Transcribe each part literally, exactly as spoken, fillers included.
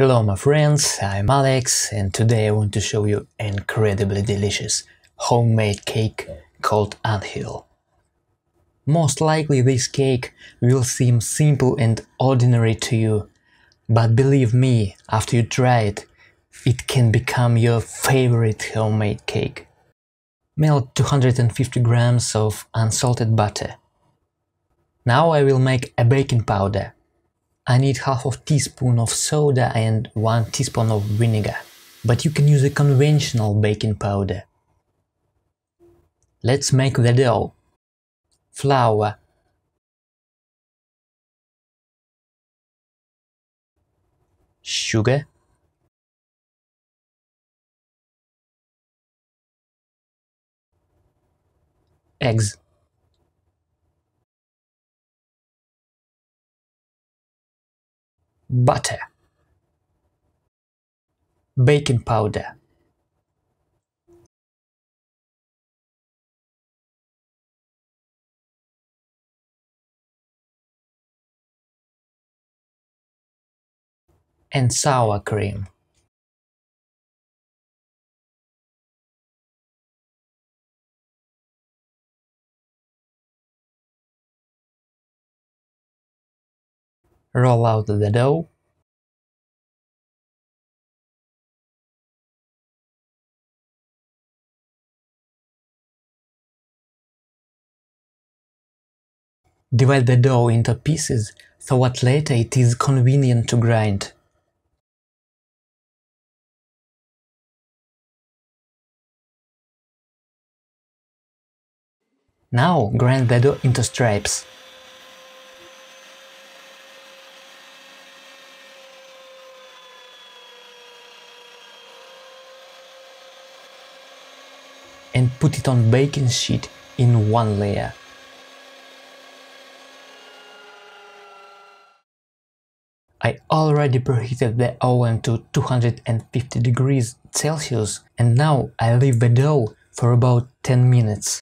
Hello my friends, I'm Alex and today I want to show you an incredibly delicious homemade cake called Anthill. Most likely this cake will seem simple and ordinary to you, but believe me, after you try it, it can become your favorite homemade cake. Melt two hundred fifty grams of unsalted butter. Now I will make a baking powder. I need half a teaspoon of soda and one teaspoon of vinegar, but you can use a conventional baking powder. Let's make the dough. Flour, sugar, eggs, butter, baking powder, and sour cream. Roll out the dough. Divide the dough into pieces so that later it is convenient to grind. Now grind the dough into stripes. And put it on baking sheet in one layer. I already preheated the oven to two hundred fifty degrees Celsius and now I leave the dough for about ten minutes.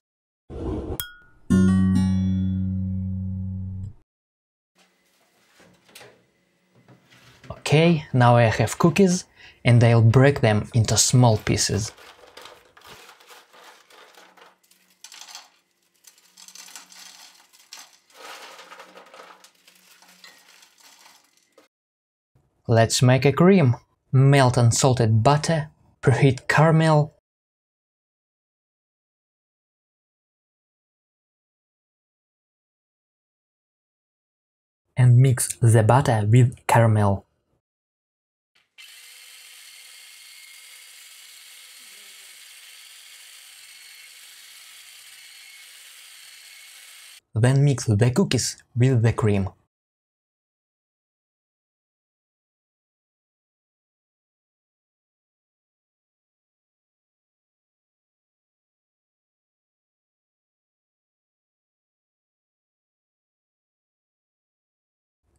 Okay, now I have cookies and I'll break them into small pieces. Let's make a cream. Melt unsalted butter, preheat caramel, and mix the butter with caramel. Then mix the cookies with the cream.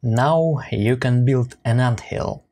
Now you can build an anthill.